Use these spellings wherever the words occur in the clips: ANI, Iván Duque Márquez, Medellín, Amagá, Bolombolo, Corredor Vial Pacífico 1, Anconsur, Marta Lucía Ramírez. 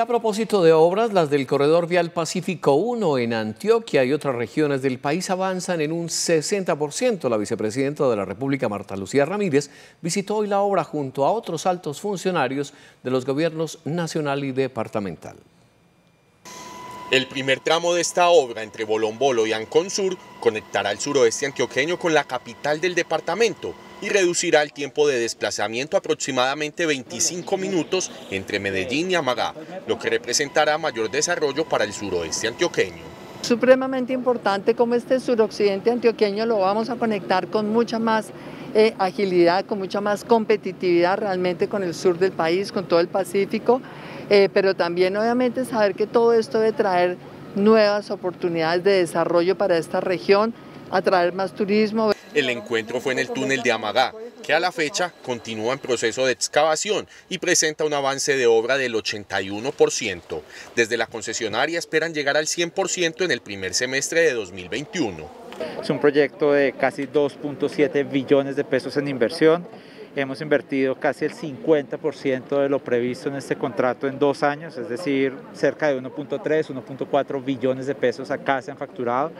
A propósito de obras, las del Corredor Vial Pacífico 1 en Antioquia y otras regiones del país avanzan en un 60%. La vicepresidenta de la República, Marta Lucía Ramírez, visitó hoy la obra junto a otros altos funcionarios de los gobiernos nacional y departamental. El primer tramo de esta obra entre Bolombolo y Anconsur conectará el suroeste antioqueño con la capital del departamento y reducirá el tiempo de desplazamiento a aproximadamente 25 minutos entre Medellín y Amagá, lo que representará mayor desarrollo para el suroeste antioqueño. Supremamente importante como este suroccidente antioqueño lo vamos a conectar con mucha más agilidad, con mucha más competitividad realmente con el sur del país, con todo el Pacífico, pero también obviamente saber que todo esto debe traer nuevas oportunidades de desarrollo para esta región, atraer más turismo. El encuentro fue en el túnel de Amagá, que a la fecha continúa en proceso de excavación y presenta un avance de obra del 81%. Desde la concesionaria esperan llegar al 100% en el primer semestre de 2021. Es un proyecto de casi 2.7 billones de pesos en inversión. Hemos invertido casi el 50% de lo previsto en este contrato en 2 años, es decir, cerca de 1.3, 1.4 billones de pesos acá se han facturado.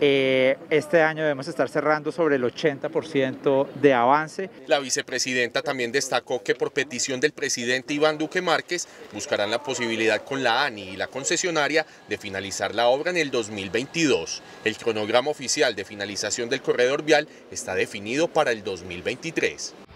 Este año debemos estar cerrando sobre el 80% de avance. La vicepresidenta también destacó que por petición del presidente Iván Duque Márquez buscarán la posibilidad con la ANI y la concesionaria de finalizar la obra en el 2022. El cronograma oficial de finalización del corredor vial está definido para el 2023.